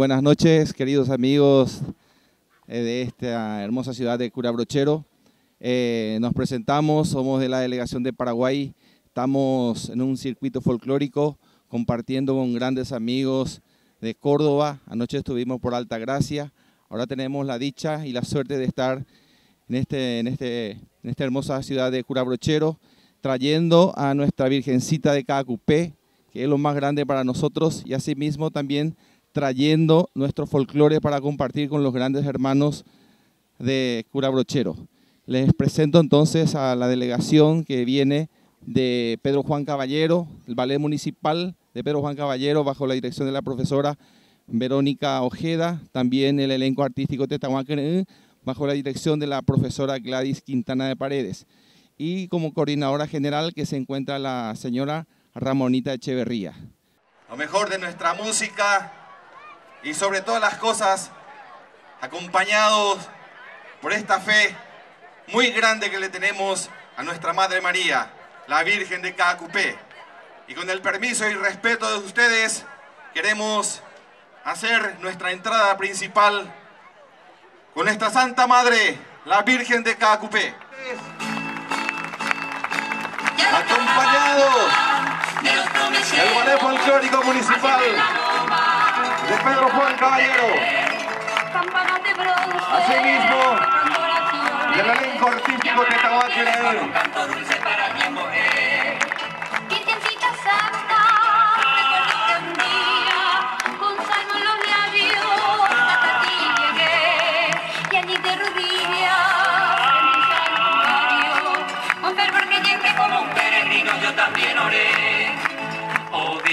buenas noches, queridos amigos de esta hermosa ciudad de Cura Brochero. Nos presentamos, somos de la delegación de Paraguay, estamos en un circuito folclórico compartiendo con grandes amigos de Córdoba. Anoche estuvimos por Alta Gracia, ahora tenemos la dicha y la suerte de estar en esta hermosa ciudad de Cura Brochero, trayendo a nuestra Virgencita de Caacupé, que es lo más grande para nosotros, y asimismo también trayendo nuestro folclore para compartir con los grandes hermanos de Cura Brochero. Les presento entonces a la delegación que viene de Pedro Juan Caballero, el Ballet Municipal de Pedro Juan Caballero, bajo la dirección de la profesora Verónica Ojeda, también el elenco artístico Tetagua Kyrey, bajo la dirección de la profesora Gladys Quintana de Paredes, y como coordinadora general que se encuentra la señora Ramonita Echeverría. Lo mejor de nuestra música y sobre todas las cosas, acompañados por esta fe muy grande que le tenemos a nuestra Madre María, la Virgen de Caacupé. Y con el permiso y respeto de ustedes, queremos hacer nuestra entrada principal con esta Santa Madre, la Virgen de Caacupé. Acompañados del Ballet Folclórico Municipal de Pedro Juan Caballero, asimismo del elenco artístico Tetagua Kyrey,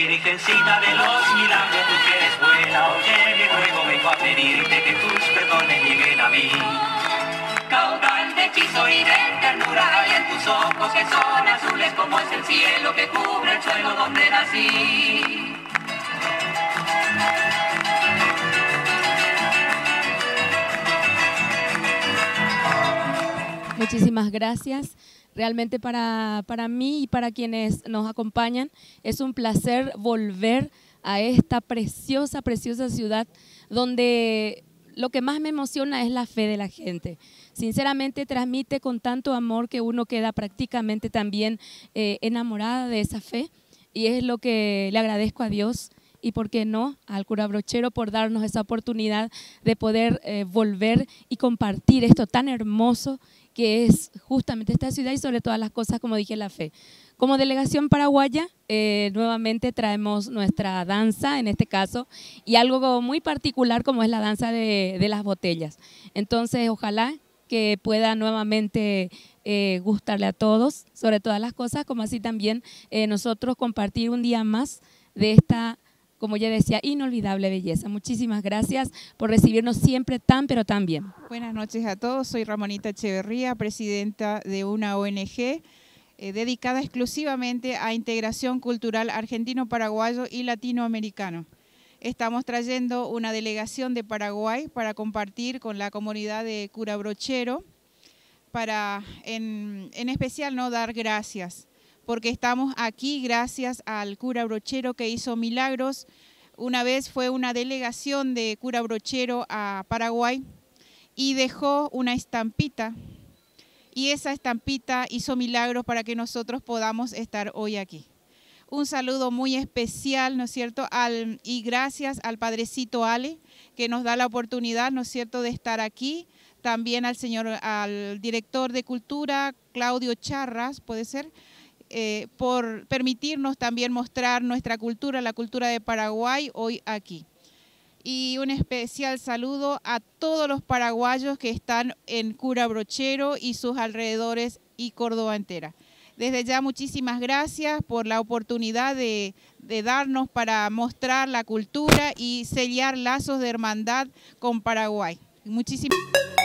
Virgencita de los milagros, tú que eres buena, oye mi ruego, vengo a pedirte que tus perdones lleguen a mí. Caudal de hechizo y de ternura hay en tus ojos que son azules como es el cielo que cubre el suelo donde nací. Muchísimas gracias. Realmente para mí y para quienes nos acompañan es un placer volver a esta preciosa, preciosa ciudad donde lo que más me emociona es la fe de la gente. Sinceramente transmite con tanto amor que uno queda prácticamente también enamorada de esa fe, y es lo que le agradezco a Dios y, por qué no, al Cura Brochero por darnos esa oportunidad de poder volver y compartir esto tan hermoso que es justamente esta ciudad y sobre todas las cosas, como dije, la fe. Como delegación paraguaya, nuevamente traemos nuestra danza, en este caso, y algo muy particular como es la danza de las botellas. Entonces, ojalá que pueda nuevamente gustarle a todos, sobre todas las cosas, como así también nosotros compartir un día más de esta, como ya decía, inolvidable belleza. Muchísimas gracias por recibirnos siempre tan, pero tan bien. Buenas noches a todos, soy Ramonita Echeverría, presidenta de una ONG dedicada exclusivamente a integración cultural argentino-paraguayo y latinoamericano. Estamos trayendo una delegación de Paraguay para compartir con la comunidad de Cura Brochero, para en especial no dar gracias, porque estamos aquí gracias al Cura Brochero que hizo milagros. Una vez fue una delegación de Cura Brochero a Paraguay y dejó una estampita, y esa estampita hizo milagros para que nosotros podamos estar hoy aquí. Un saludo muy especial, ¿no es cierto?, y gracias al Padrecito Ale, que nos da la oportunidad, ¿no es cierto?, de estar aquí. También al director de Cultura, Claudio Charras, puede ser, por permitirnos también mostrar nuestra cultura, la cultura de Paraguay, hoy aquí. Y un especial saludo a todos los paraguayos que están en Cura Brochero y sus alrededores y Córdoba entera. Desde ya muchísimas gracias por la oportunidad de darnos para mostrar la cultura y sellar lazos de hermandad con Paraguay. Muchísimas gracias.